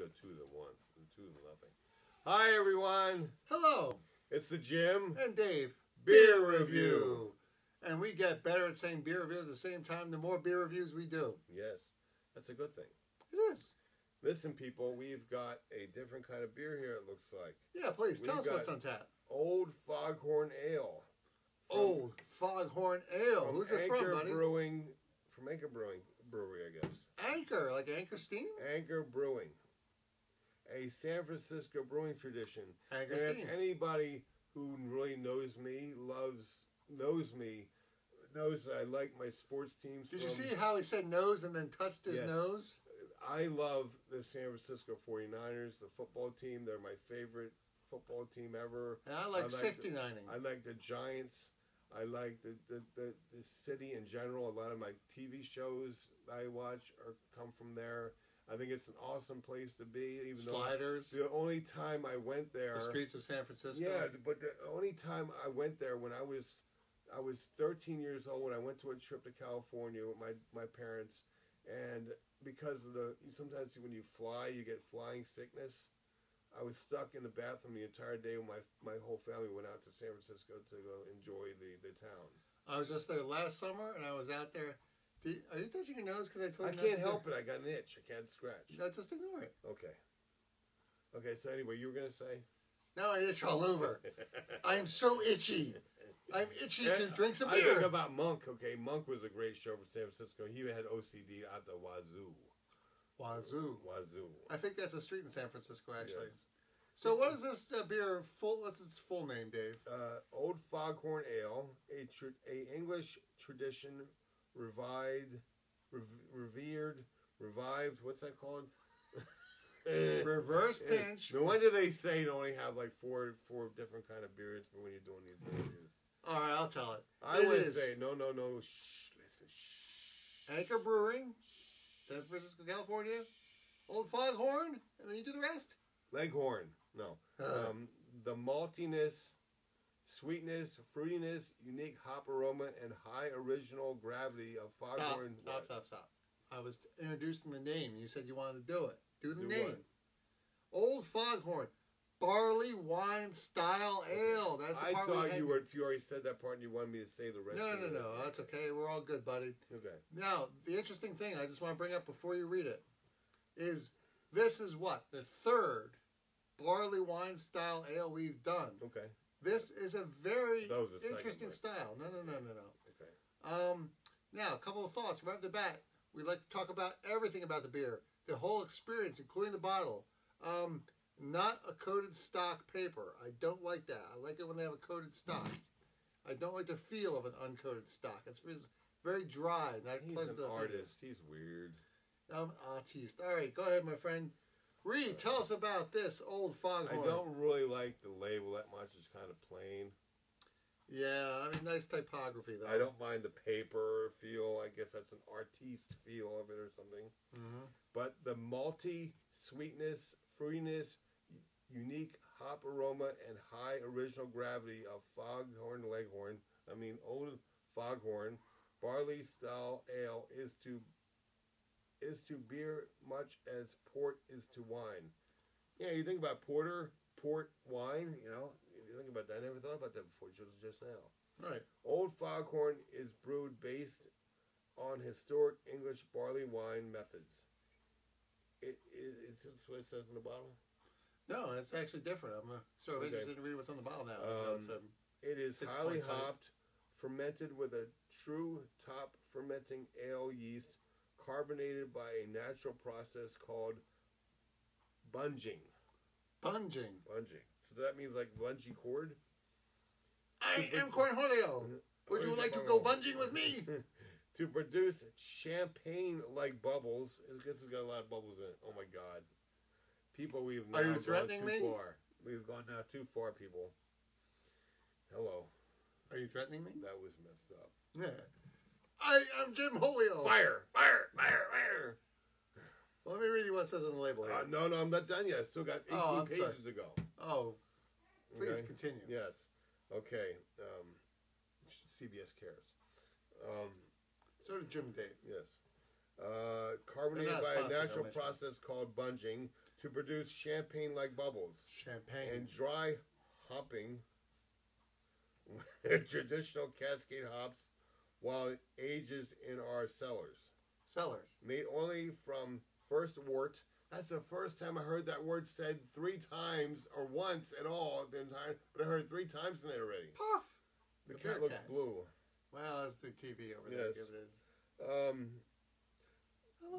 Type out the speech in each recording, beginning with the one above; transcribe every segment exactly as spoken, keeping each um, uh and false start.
go two to one, two to nothing. Hi everyone. Hello. It's the Jim and Dave Beer, beer review. review. And we get better at saying beer review at the same time. The more beer reviews we do. Yes, that's a good thing. It is. Listen, people, we've got a different kind of beer here, it looks like. Yeah, please, tell we've us what's on tap. Old Foghorn Ale. Old Foghorn Ale. Who's it from, buddy? Brewing, from Anchor Brewing, brewery, I guess. Anchor, like Anchor Steam? Anchor Brewing. A San Francisco brewing tradition. Anchor and Steam. If anybody who really knows me, loves, knows me, knows that I like my sports teams. Did from, you see how he said nose and then touched his yes. nose? I love the San Francisco forty-niners, the football team. They're my favorite football team ever. And I like, I like sixty-nining. The, I like the Giants. I like the, the, the, the city in general. A lot of my T V shows that I watch are come from there. I think it's an awesome place to be. Even Sliders. Though I, the only time I went there. The streets of San Francisco. Yeah, but the only time I went there when I was, I was thirteen years old when I went to a trip to California with my, my parents. And because of the, sometimes when you fly, you get flying sickness. I was stuck in the bathroom the entire day when my my whole family went out to San Francisco to go enjoy the, the town. I was just there last summer, and I was out there. Did, are you touching your nose? Because I told you I can't help it. I got an itch. I can't scratch. No, just ignore it. Okay. Okay, so anyway, you were going to say? Now I itch all over. I am so itchy. I'm itchy and to drink some beer. I think about Monk, okay? Monk was a great show from San Francisco. He had O C D at the wazoo. Wazoo. Wazoo. I think that's a street in San Francisco, actually. Yes. So what is this uh, beer full? What's its full name, Dave? Uh, Old Foghorn Ale, a, tr- a English tradition revived, rev- revered, revived, what's that called? Reverse pinch. No wonder they say you only have like four four different kind of beers when you're doing these beers. All right, I'll tell it. I would say, no, no, no, shh, listen, shh. Anchor Brewing, shh. San Francisco, California, Old Foghorn, and then you do the rest? Leghorn, no. Huh. Um, the maltiness, sweetness, fruitiness, unique hop aroma, and high original gravity of Foghorn. Stop, stop, stop, stop. I was introducing the name. You said you wanted to do it. Do the do name. What? Old Foghorn. Barley wine style ale. That's the I part thought we you were. You already said that part, and you wanted me to say the rest. No, of no, no, no. That's okay. We're all good, buddy. Okay. Now, the interesting thing I just want to bring up before you read it is this is what the third barley wine style ale we've done. Okay. This is a very that was a interesting style. No, no, no, no, no. Okay. Um. Now, a couple of thoughts right off the bat. We like to talk about everything about the beer, the whole experience, including the bottle. Um. Not a coated stock paper. I don't like that. I like it when they have a coated stock. I don't like the feel of an uncoated stock. It's very dry. Not He's pleasant an to artist. He's weird. I'm artiste. All right, go ahead, my friend. Reed, right. Tell us about this Old Foghorn. I don't really like the label that much. It's kind of plain. Yeah, I mean, nice typography, though. I don't mind the paper feel. I guess that's an artiste feel of it or something. Mm-hmm. But the malty sweetness, fruitiness, unique hop aroma, and high original gravity of Foghorn Leghorn, I mean Old Foghorn, barley style ale is to is to beer much as port is to wine. Yeah, you think about porter, port, wine, you know, you think about that. I never thought about that before, just, just now. All right. Old Foghorn is brewed based on historic English barley wine methods. It, it, it's, it's what it says in the bottle? No, it's actually different. I'm uh, sort of okay. interested in reading what's on the bottle now. Um, it's a it is highly hopped, type. fermented with a true top fermenting ale yeast, carbonated by a natural process called bunging. Bunging. Bunging. So that means like bungee cord? I to am pro- Cornholio. Would you like to go bunging with me? To produce champagne-like bubbles. I guess it's got a lot of bubbles in it. Oh, my God. People, we've now gone too me? far. We've gone now too far, people. Hello. Are you threatening me? That was messed up. Yeah. I am Jim Holio. Fire, fire, fire, fire. Well, let me read you what it says on the label here. Uh, no, no, I'm not done yet. I still got eighteen oh, pages sorry. to go. Oh, please okay. continue. Yes. Okay. Um, C B S cares. Um... So did Jim Dave. Yes. Uh, carbonated by a natural process called bunging to produce champagne-like bubbles. Champagne. And dry hopping traditional Cascade hops while it ages in our cellars. Cellars. Made only from first wort. That's the first time I heard that word said three times or once at all. The entire, but I heard it three times tonight already. Puff! The, the cat looks cat. blue. Well, that's the T V over yes. there. Give it is. Um,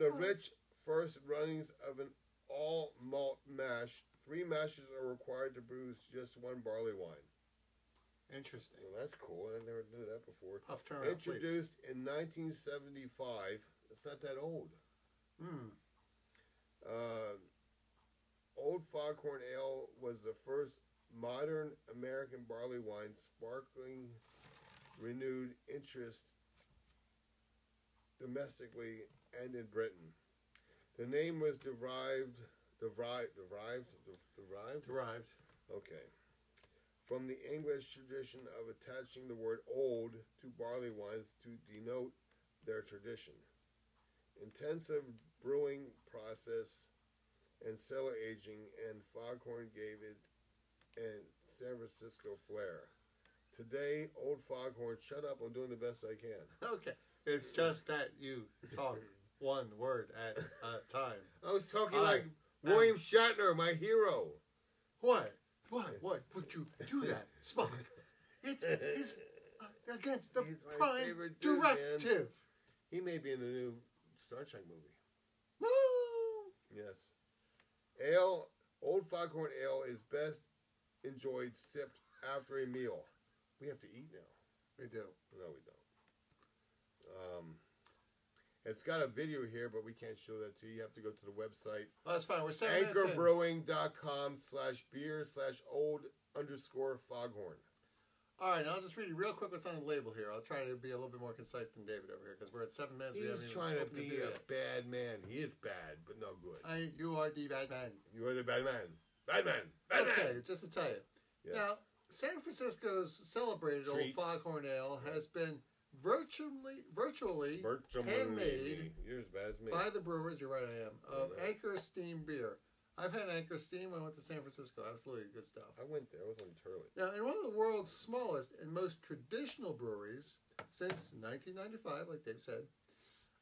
the that. rich first runnings of an all malt mash. Three mashes are required to produce just one barley wine. Interesting. Well, that's cool. I never knew that before. Puff, turn around, Introduced please. in nineteen seventy-five. It's not that old. Hmm. Uh, Old Foghorn Ale was the first modern American barley wine, sparkling renewed interest domestically and in Britain. The name was derived, derived, derived, derived, derived. Okay, from the English tradition of attaching the word "old" to barley wines to denote their tradition. Intensive brewing process and cellar aging, and Foghorn gave it a San Francisco flair. Today, Old Foghorn, shut up, I'm doing the best I can. Okay. It's just that you talk one word at a time. I was talking I, like William Shatner, my hero. What? Why? What would you do that, Spock? It is against the He's prime directive. Dude, he may be in the new Star Trek movie. Woo! Yes. Ale, Old Foghorn Ale is best enjoyed sipped after a meal. We have to eat now. We do. No, we don't. Um, it's got a video here, but we can't show that to you. You have to go to the website. Oh, that's fine. We're saying AnchorBrewing.com slash beer slash old underscore foghorn. All right, I'll just read you real quick what's on the label here. I'll try to be a little bit more concise than David over here because we're at seven minutes. He's trying to be a bad man. He is bad, but no good. I, you are the bad man. You are the bad man. Bad man. Bad man. Okay, just to tell you. Yes. Now, San Francisco's celebrated Treat. Old Foghorn Ale has been virtually, virtually, virtually. handmade You're as bad as me. by the brewers. You're right, I am. Of oh, no. Anchor Steam Beer. I've had Anchor Steam when I went to San Francisco. Absolutely good stuff. I went there. I was on Turlet. Now, in one of the world's smallest and most traditional breweries since nineteen ninety-five, like Dave said,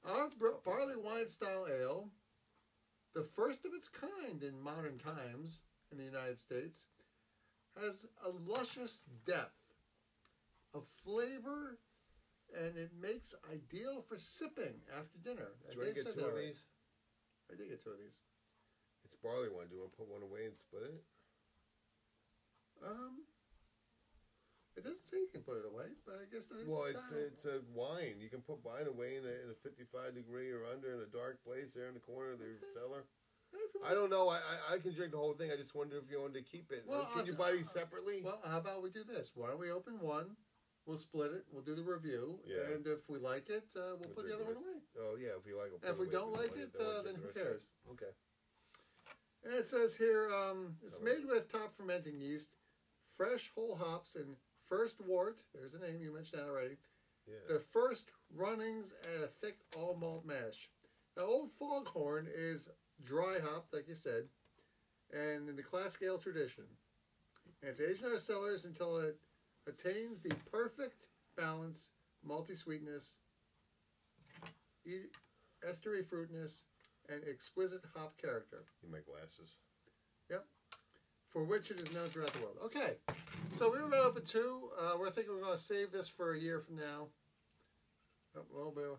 our barley wine style ale, the first of its kind in modern times in the United States, has a luscious depth of flavor, and it makes ideal for sipping after dinner. Do I get two of these? I did get two of these. It's barley wine. Do you want to put one away and split it? Um, it doesn't say you can put it away, but I guess there is. Well, a it's a, it's a wine. You can put wine away in a, in a fifty-five degree or under in a dark place there in the corner of the cellar. I don't know. I, I I can drink the whole thing. I just wonder if you wanted to keep it. Well, can I'll, you buy these separately? Well, how about we do this? Why don't we open one? We'll split it. We'll do the review, yeah. and if we like it, uh, we'll, we'll put the other one away. Oh yeah, if you like it. We'll if we don't like it, uh, then who cares? Okay. And it says here, um, it's made with top fermenting yeast, fresh whole hops, and first wort. There's the name you mentioned that already. Yeah. The first runnings at a thick all malt mash. Now, Old Foghorn is dry hop, like you said, and in the classic ale tradition. And it's aged in our cellars until it attains the perfect balance, malty sweetness, e- estery fruitness, and exquisite hop character. You make glasses. Yep. For which it is known throughout the world. Okay. So we were going to open two. Uh, we're thinking we're going to save this for a year from now. Oh, well, boo.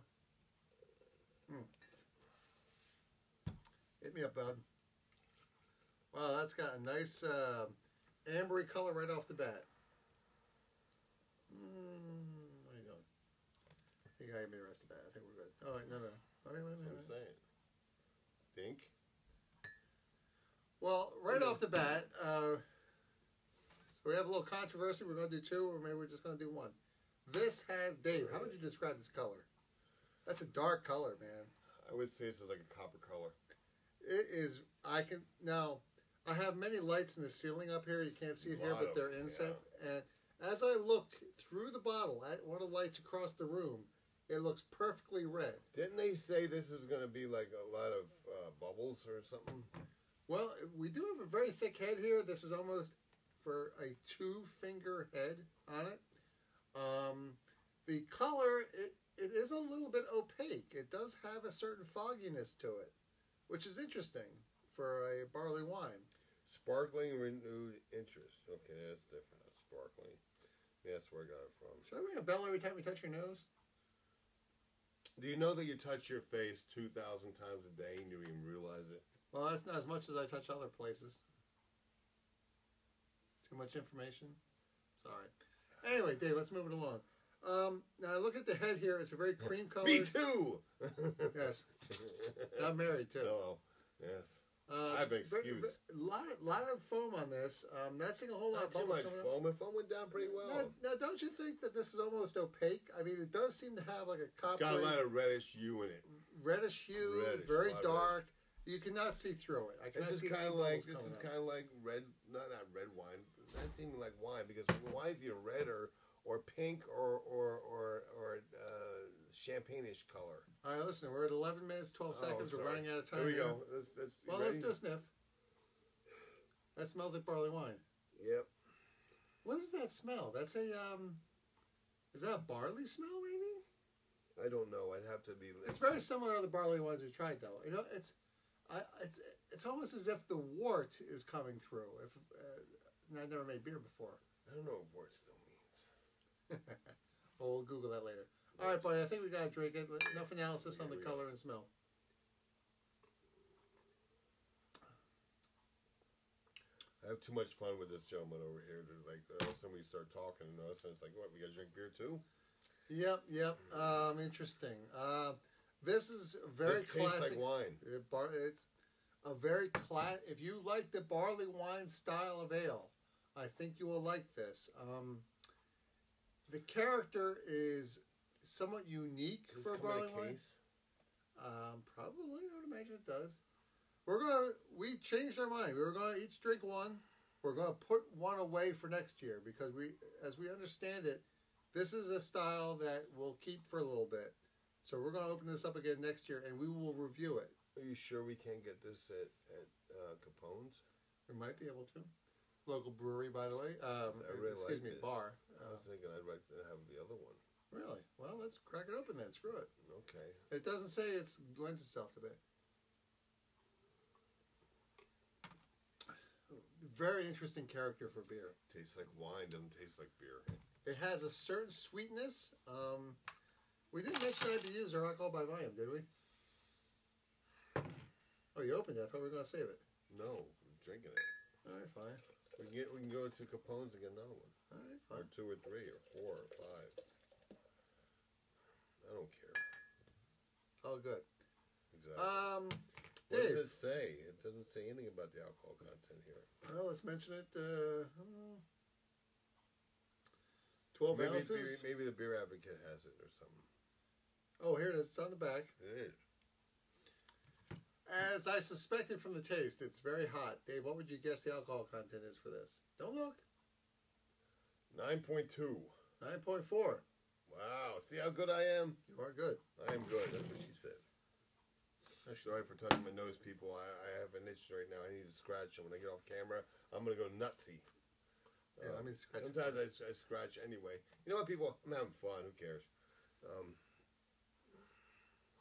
Hmm. Hit me up, bud. Wow, that's got a nice uh, ambery color right off the bat. Mm, what are you doing? I think I gave me the rest of that. I think we're good. Oh, wait, no, no. Wait, wait, wait, wait. I'm saying. Think. Well, right off the bat, uh, so we have a little controversy. We're going to do two, or maybe we're just going to do one. This has, Dave, how would you describe this color? That's a dark color, man. I would say it's like a copper color. It is. I can, now, I have many lights in the ceiling up here. You can't see it here, but they're inset. Yeah. And as I look through the bottle at one of the lights across the room, it looks perfectly red. Didn't they say this is going to be like a lot of uh, bubbles or something? Well, we do have a very thick head here. This is almost for a two-finger head on it. Um, the color, it, it is a little bit opaque. It does have a certain fogginess to it, which is interesting for a barley wine. Sparkling renewed interest. Okay, that's different. That's sparkling. Yeah, that's where I got it from. Should I ring a bell every time we touch your nose? Do you know that you touch your face two thousand times a day and you don't even realize it? Well, that's not as much as I touch other places. Too much information? Sorry. Anyway, Dave, let's move it along. Um, now, look at the head here. It's a very cream color. Me too! Yes. And I'm married, too. Oh, yes. Uh, I have an excuse. A lot, lot of foam on this. Um, not seeing a whole lot of foam. Not too much foam. It foam went down pretty well. Now, now, don't you think that this is almost opaque? I mean, it does seem to have like a copper. It's got a lot of reddish hue in it. Reddish hue, reddish, very dark. Reddish. You cannot see through it. I cannot this see kind of like this is kind of like red, not not red wine. That seems like wine because wine's either red or, or pink or or or, or uh, champagne-ish color. All right, listen, we're at eleven minutes, twelve seconds. Oh, we're running out of time. There we here. go. That's, that's, well, ready? Let's do a sniff. That smells like barley wine. Yep. What is that smell? That's a um, is that a barley smell maybe? I don't know. I'd have to be. It's very similar to the barley wines we tried though. You know, it's. I, it's it's almost as if the wort is coming through. If uh, I've never made beer before. I don't know what wort still means. Well, we'll Google that later. All right, buddy, I think we got to drink it. Enough analysis on the color and smell. I have too much fun with this gentleman over here. They're like, all of a sudden we start talking, and all of a sudden it's like, what, we got to drink beer too? Yep, yep. Um, interesting. Uh, This is very this classic. Tastes like wine. It bar, it's a very class. If you like the barley wine style of ale, I think you will like this. Um, the character is somewhat unique does for a barley wine. Um, probably, I would imagine it does. We're gonna. We changed our mind. We were gonna each drink one. We're gonna put one away for next year because we, as we understand it, this is a style that we'll keep for a little bit. So we're going to open this up again next year, and we will review it. Are you sure we can't get this at, at uh, Capone's? We might be able to. Local brewery, by the way. Um, I really excuse like me, this. bar. I was uh, thinking I'd like to have the other one. Really? Well, let's crack it open then. Screw it. Okay. It doesn't say it lends itself to that. Very interesting character for beer. Tastes like wine. Doesn't taste like beer. It has a certain sweetness. Um... We didn't mention I B Us or alcohol by volume, did we? Oh, you opened it. I thought we were going to save it. No, we're drinking it. All right, fine. We can get, we can go to Capone's and get another one. All right, fine. Or two or three or four or five. I don't care. It's all good. Exactly. Um, Dave. What does it say? It doesn't say anything about the alcohol content here. Well, let's mention it. Uh, twelve maybe, ounces. Maybe, maybe the Beer Advocate has it or something. Oh, here it is. It's on the back. It is. As I suspected from the taste, it's very hot. Dave, what would you guess the alcohol content is for this? Don't look. nine point two. nine point four. Wow. See how good I am? You are good. I am good. That's what she said. I'm sorry for touching my nose, people. I, I have an itch right now. I need to scratch it. When I get off camera, I'm going to go nutsy. Yeah, uh, I mean, sometimes I, I scratch anyway. You know what, people? I'm having fun. Who cares? Um...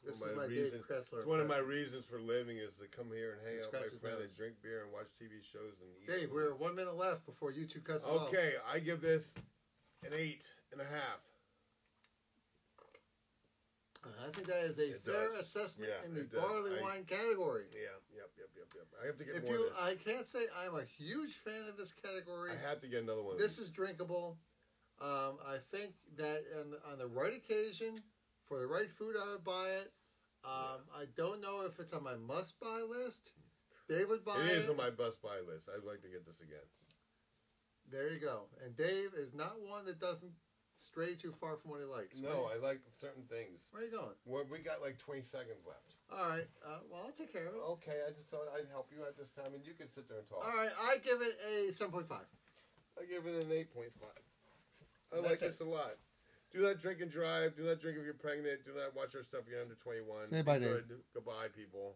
This one is my reason, Dave Kressler. It's one of my reasons for living is to come here and hang out with my friends and drink beer and watch T V shows and eat. Dave, we're one minute left before you two cuts off. Okay, I give this an eight and a half. I think that is a fair assessment in the barley wine category. Yeah, yep, yep, yep, yep. I have to get more of this. I can't say I'm a huge fan of this category. I have to get another one. This is drinkable. Um, I think that on, on the right occasion, for the right food, I would buy it. Um, yeah. I don't know if it's on my must-buy list. Dave would buy it. It is on my must-buy list. I'd like to get this again. There you go. And Dave is not one that doesn't stray too far from what he likes. No, right? I like certain things. Where are you going? Well, we got like twenty seconds left. All right. Uh, well, I'll take care of it. Okay, I just thought I'd help you at this time, and you can sit there and talk. All right, I give it a seven point five. I give it an eight point five. I like this a lot. Do not drink and drive. Do not drink if you're pregnant. Do not watch our stuff if you're under twenty-one. Say bye, Dave. Goodbye, people.